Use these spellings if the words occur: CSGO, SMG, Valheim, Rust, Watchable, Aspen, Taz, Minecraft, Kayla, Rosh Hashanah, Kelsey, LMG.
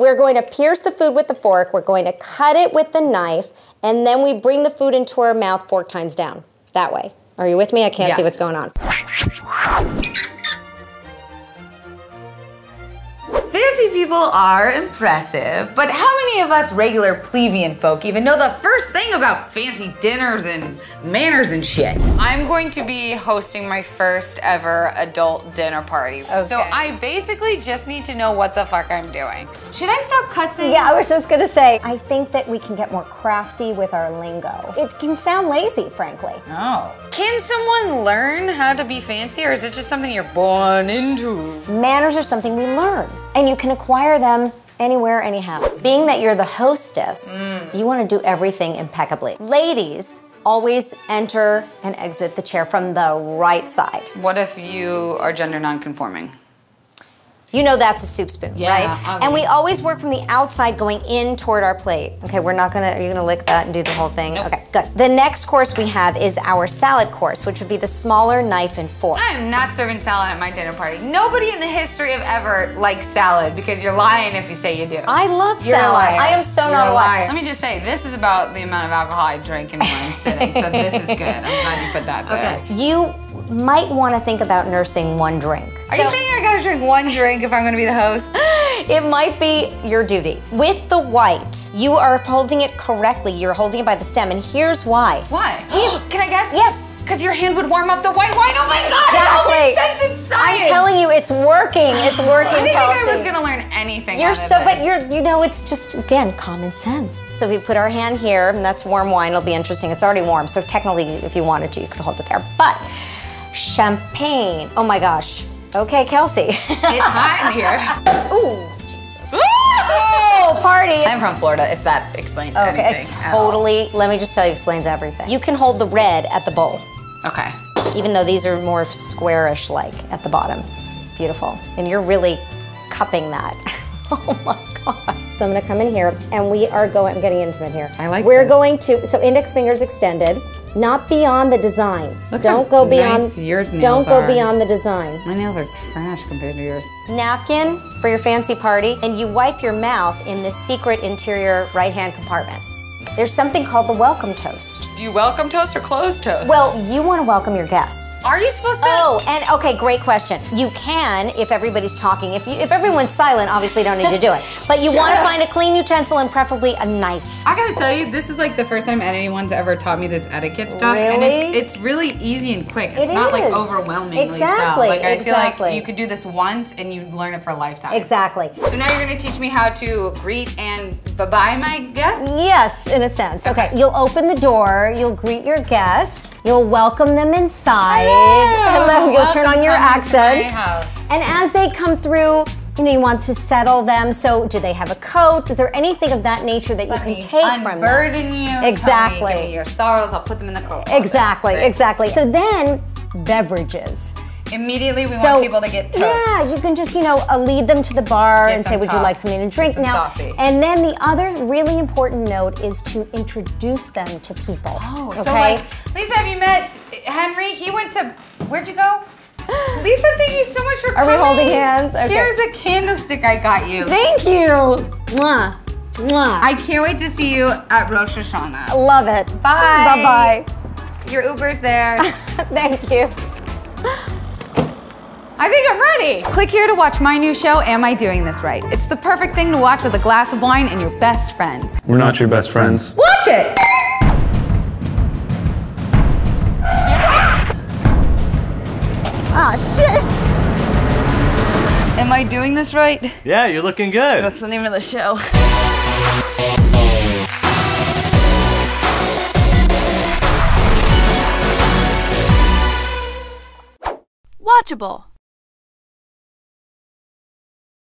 We're going to pierce the food with the fork, we're going to cut it with the knife, and then we bring the food into our mouth 4 times down. That way. Are you with me? I can't see what's going on. Fancy people are impressive, but how many of us regular plebeian folk even know the first thing about fancy dinners and manners and shit? I'm going to be hosting my first ever adult dinner party. Okay. So I basically just need to know what the fuck I'm doing. Should I stop cussing? Yeah, I was just gonna say, I think that we can get more crafty with our lingo. It can sound lazy, frankly. Oh. Can someone learn how to be fancy, or is it just something you're born into? Manners are something we learn. And you can acquire them anywhere, anyhow. Being that you're the hostess, you want to do everything impeccably. Ladies always enter and exit the chair from the right side. What if you are gender non-conforming? You know that's a soup spoon, right? Obviously. And we always work from the outside going in toward our plate. Okay, we're not gonna, are you gonna lick that and do the whole thing? Nope. Okay, good. The next course we have is our salad course, which would be the smaller knife and fork. I am not serving salad at my dinner party. Nobody in the history of ever likes salad, because you're lying if you say you do. I love salad. You're a liar. I am so not a liar. Let me just say, this is about the amount of alcohol I drink in one sitting, so this is good. I'm glad you put that there. Okay. You might wanna think about nursing one drink. Are you saying I gotta drink one drink if I'm gonna be the host? It might be your duty. With the white, you are holding it correctly. You're holding it by the stem, and here's why. Why? Can I guess? Yes. Because your hand would warm up the white wine. Oh my God, it all makes sense in science. I'm telling you, it's working. It's working, Kelsey. I didn't think I was gonna learn anything you know, it's just, again, common sense. So if we put our hand here, and that's warm wine, it'll be interesting. It's already warm, so technically, if you wanted to, you could hold it there. But champagne, oh my gosh. Okay, Kelsey. It's hot in here. Ooh, Jesus. Oh, party. I'm from Florida, if that explains anything. Okay, totally, let me just tell you, explains everything. You can hold the red at the bowl. Okay. Even though these are more squarish, like, at the bottom. Beautiful. And you're really cupping that. Oh my God. So I'm gonna come in here, and we are going, I'm getting intimate here. I like We're this. Going to, so index fingers extended. Not beyond the design. Look Don't go beyond the design. My nails are trash compared to yours. Napkin for your fancy party, and you wipe your mouth in the secret interior right-hand compartment. There's something called the welcome toast. Do you welcome toast or closed toast? Well, you want to welcome your guests. Are you supposed to? Oh, and okay, great question. You can, if everybody's talking. If everyone's silent, obviously don't need to do it. But you want to find a clean utensil and preferably a knife. I gotta tell you, this is like the first time anyone's ever taught me this etiquette stuff, and it's really easy and quick. It's not like overwhelmingly so. Like I feel like you could do this once and you learn it for a lifetime. Exactly. So now you're gonna teach me how to greet and bye-bye my guests? Yes. In a sense. Okay, you'll open the door, you'll greet your guests, you'll welcome them inside. Hello. You'll turn on your accent. And as they come through, you know, you want to settle them. So do they have a coat? Is there anything of that nature that you can take from them? Unburden you. Exactly. Give me your sorrows, I'll put them in the coat. Exactly, exactly. So then, beverages. Immediately we want people to get toast. Yeah, you can just, you know, lead them to the bar and say, would you like something to drink now? And then the other really important note is to introduce them to people. Oh, okay? So like, Lisa, have you met Henry? He went to, where'd you go? Lisa, thank you so much for coming. Are we holding hands? Okay. Here's a candlestick I got you. Thank you. Mwah. Mwah. I can't wait to see you at Rosh Hashanah. Love it. Bye. Bye-bye. Your Uber's there. Thank you. I think I'm ready. Click here to watch my new show, Am I Doing This Right? It's the perfect thing to watch with a glass of wine and your best friends. We're not your best friends. Watch it! Ah, shit. Am I doing this right? Yeah, you're looking good. That's the name of the show. Watchable.